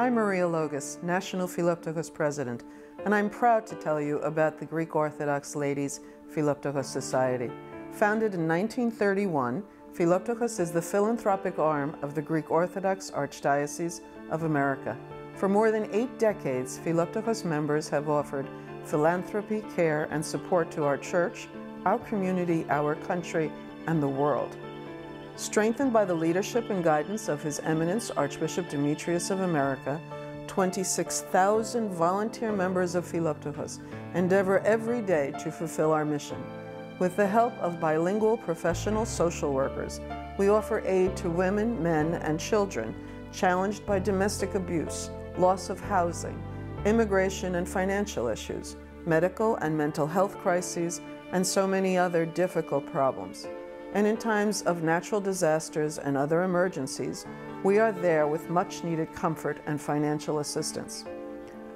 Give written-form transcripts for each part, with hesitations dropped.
I'm Maria Logus, National Philoptochos President, and I'm proud to tell you about the Greek Orthodox Ladies Philoptochos Society. Founded in 1931, Philoptochos is the philanthropic arm of the Greek Orthodox Archdiocese of America. For more than 8 decades, Philoptochos members have offered philanthropy, care, and support to our church, our community, our country, and the world. Strengthened by the leadership and guidance of His Eminence Archbishop Demetrius of America, 26,000 volunteer members of Philoptochos endeavor every day to fulfill our mission. With the help of bilingual professional social workers, we offer aid to women, men, and children challenged by domestic abuse, loss of housing, immigration and financial issues, medical and mental health crises, and so many other difficult problems. And in times of natural disasters and other emergencies, we are there with much needed comfort and financial assistance.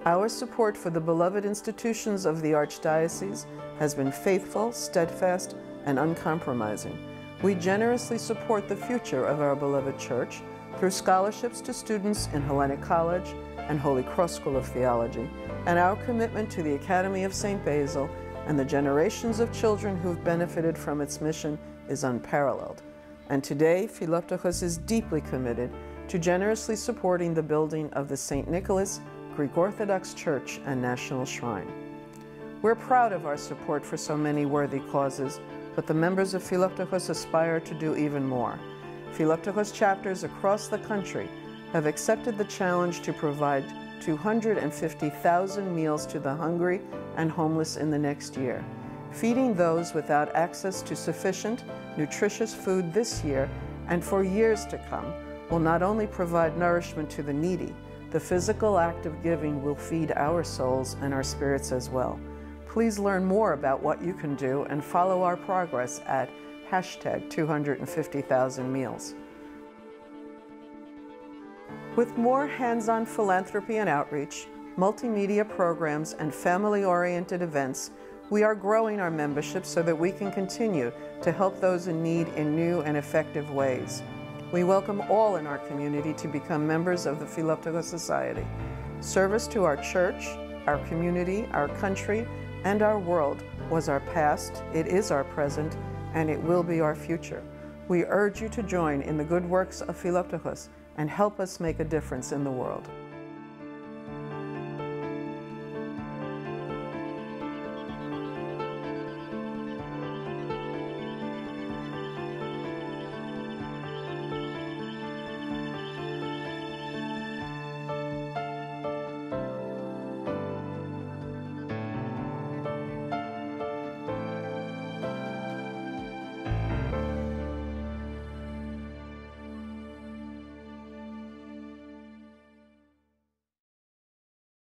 Our support for the beloved institutions of the Archdiocese has been faithful, steadfast, and uncompromising. We generously support the future of our beloved Church through scholarships to students in Hellenic College and Holy Cross School of Theology, and our commitment to the Academy of St. Basil and the generations of children who've benefited from its mission is unparalleled. And today, Philoptochos is deeply committed to generously supporting the building of the St. Nicholas Greek Orthodox Church and National Shrine. We're proud of our support for so many worthy causes, but the members of Philoptochos aspire to do even more. Philoptochos chapters across the country have accepted the challenge to provide 250,000 meals to the hungry and homeless in the next year. Feeding those without access to sufficient, nutritious food this year and for years to come will not only provide nourishment to the needy, the physical act of giving will feed our souls and our spirits as well. Please learn more about what you can do and follow our progress at #250,000meals. With more hands-on philanthropy and outreach, multimedia programs, and family-oriented events, we are growing our membership so that we can continue to help those in need in new and effective ways. We welcome all in our community to become members of the Philoptochos Society. Service to our church, our community, our country, and our world was our past, it is our present, and it will be our future. We urge you to join in the good works of Philoptochos and help us make a difference in the world.